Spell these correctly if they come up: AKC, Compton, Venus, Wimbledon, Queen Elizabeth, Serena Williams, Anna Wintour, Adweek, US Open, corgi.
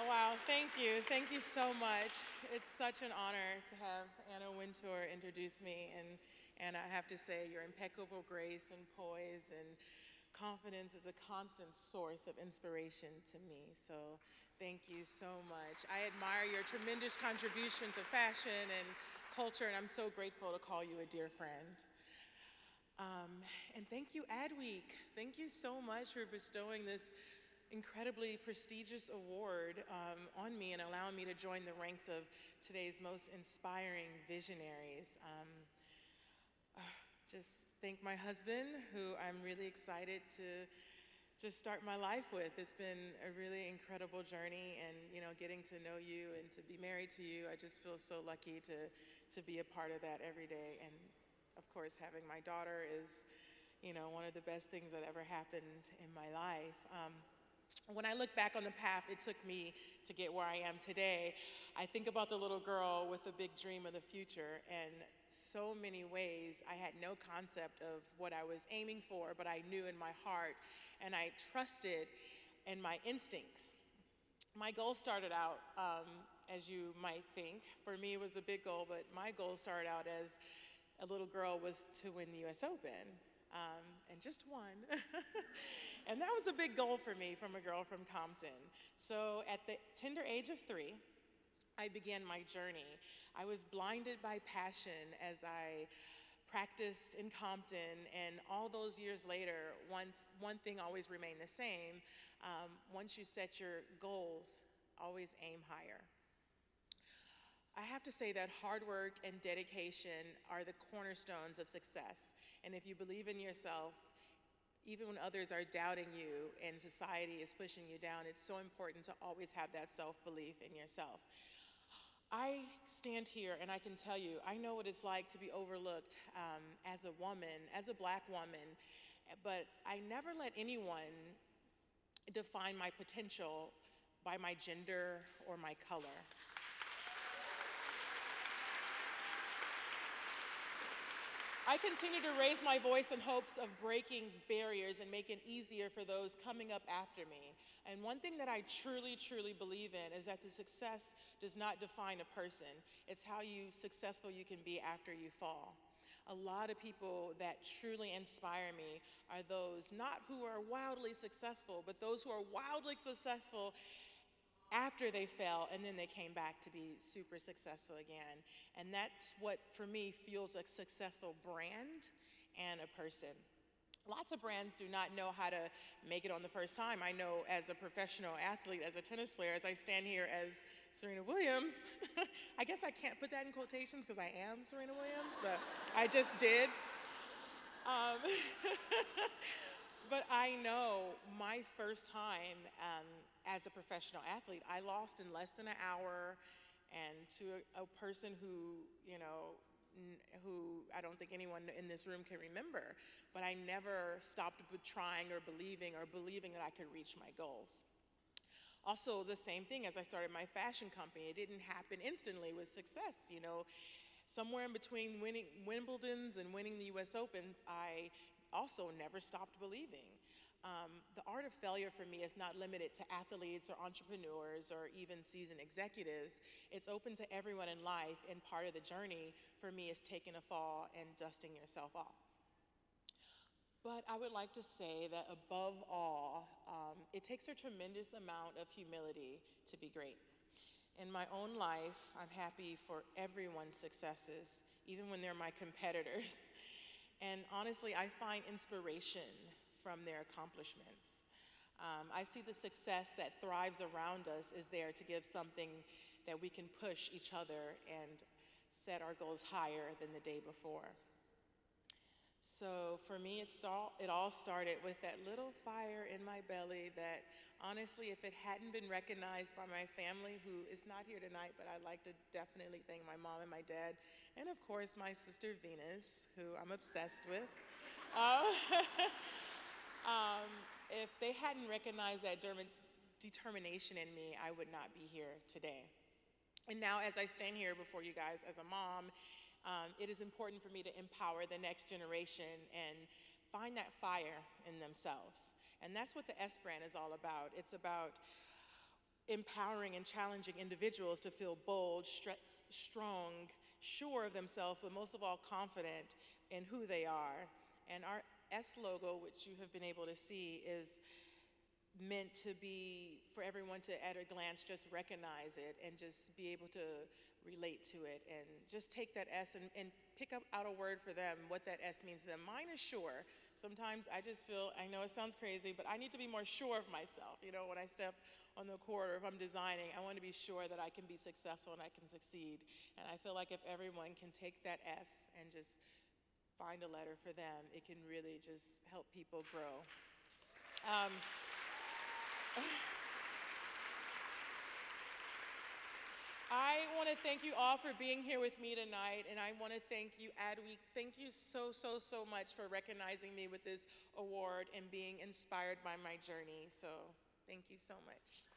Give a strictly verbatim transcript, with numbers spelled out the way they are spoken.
Oh, wow, thank you. Thank you so much. It's such an honor to have Anna Wintour introduce me. And, and I have to say, your impeccable grace and poise and confidence is a constant source of inspiration to me. So thank you so much. I admire your tremendous contribution to fashion and culture, and I'm so grateful to call you a dear friend. Um, and thank you, Adweek. Thank you so much for bestowing this incredibly prestigious award um, on me and allowing me to join the ranks of today's most inspiring visionaries. Um, uh, just thank my husband, who I'm really excited to just start my life with. It's been a really incredible journey, and you know, getting to know you and to be married to you, I just feel so lucky to, to be a part of that every day. And of course, having my daughter is, you know, one of the best things that ever happened in my life. Um, When I look back on the path it took me to get where I am today, I think about the little girl with the big dream of the future. And so many ways, I had no concept of what I was aiming for, but I knew in my heart, and I trusted in my instincts. My goal started out, um, as you might think, for me it was a big goal, but my goal started out as a little girl was to win the U S Open. Um, and just one. And that was a big goal for me from a girl from Compton. So at the tender age of three, I began my journey. I was blinded by passion as I practiced in Compton, and all those years later, once, one thing always remained the same. Um, once you set your goals, always aim higher. I have to say that hard work and dedication are the cornerstones of success. And if you believe in yourself, even when others are doubting you and society is pushing you down, it's so important to always have that self-belief in yourself. I stand here and I can tell you, I know what it's like to be overlooked um, as a woman, as a black woman, but I never let anyone define my potential by my gender or my color. I continue to raise my voice in hopes of breaking barriers and making it easier for those coming up after me. And one thing that I truly, truly believe in is that the success does not define a person. It's how you successful you can be after you fall. A lot of people that truly inspire me are those not who are wildly successful, but those who are wildly successful after they fell, and then they came back to be super successful again. And that's what, for me, fuels a successful brand and a person. Lots of brands do not know how to make it on the first time. I know as a professional athlete, as a tennis player, as I stand here as Serena Williams, I guess I can't put that in quotations because I am Serena Williams, but I just did. Um, But I know my first time um, as a professional athlete, I lost in less than an hour, and to a, a person who, you know, n who I don't think anyone in this room can remember, but I never stopped trying or believing or believing that I could reach my goals. Also, the same thing as I started my fashion company, it didn't happen instantly with success, you know. Somewhere in between winning Wimbledon's and winning the U S Opens, I also never stopped believing. Um, the art of failure for me is not limited to athletes or entrepreneurs or even seasoned executives. It's open to everyone in life, and part of the journey for me is taking a fall and dusting yourself off. But I would like to say that above all, um, it takes a tremendous amount of humility to be great. In my own life, I'm happy for everyone's successes, even when they're my competitors. And honestly, I find inspiration from their accomplishments. Um, I see the success that thrives around us is there to give something that we can push each other and set our goals higher than the day before. So for me, it's all, it all started with that little fire in my belly that, honestly, if it hadn't been recognized by my family, who is not here tonight, but I'd like to definitely thank my mom and my dad, and of course my sister Venus, who I'm obsessed with. Uh, um, if they hadn't recognized that determination in me, I would not be here today. And now as I stand here before you guys as a mom, Um, it is important for me to empower the next generation and find that fire in themselves. And that's what the S brand is all about. It's about empowering and challenging individuals to feel bold, stretch, strong, sure of themselves, but most of all confident in who they are. And our S logo, which you have been able to see, is meant to be for everyone to at a glance just recognize it and just be able to relate to it, and just take that S and, and pick up out a word for them, what that S means to them. Mine is sure. Sometimes I just feel, I know it sounds crazy, but I need to be more sure of myself. You know, when I step on the court or if I'm designing, I want to be sure that I can be successful and I can succeed. And I feel like if everyone can take that S and just find a letter for them, it can really just help people grow. Um, I want to thank you all for being here with me tonight, and I want to thank you, Adweek. Thank you so, so, so much for recognizing me with this award and being inspired by my journey. So, thank you so much.